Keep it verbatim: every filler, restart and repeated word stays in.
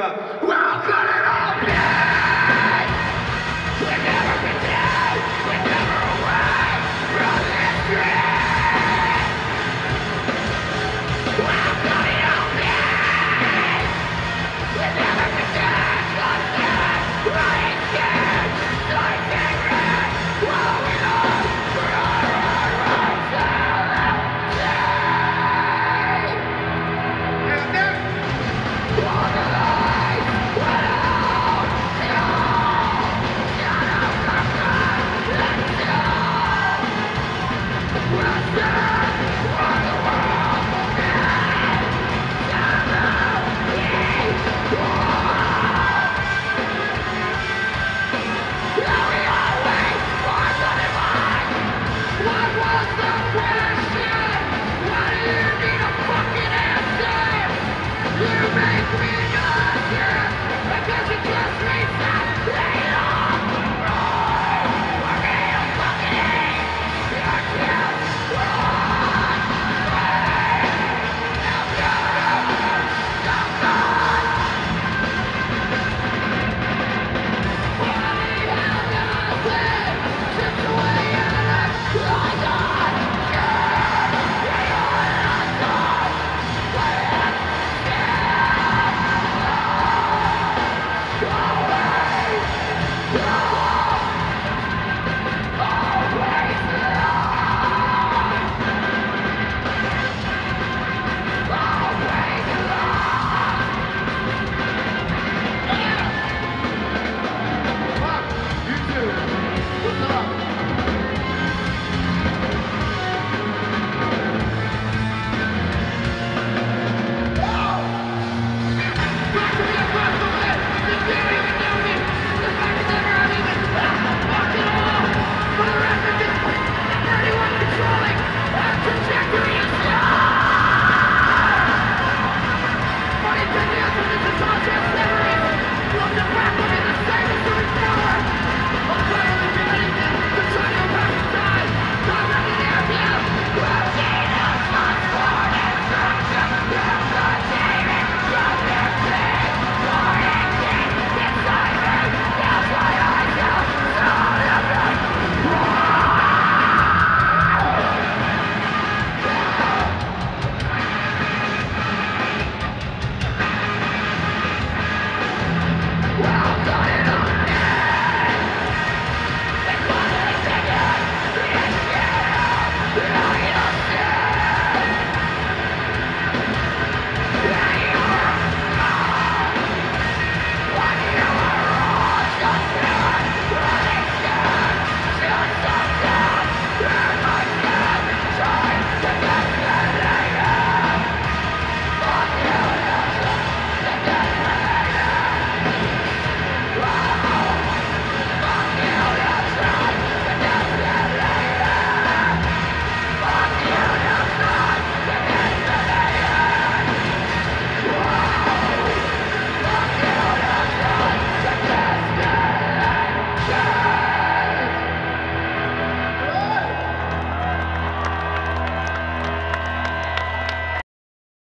motherfucker.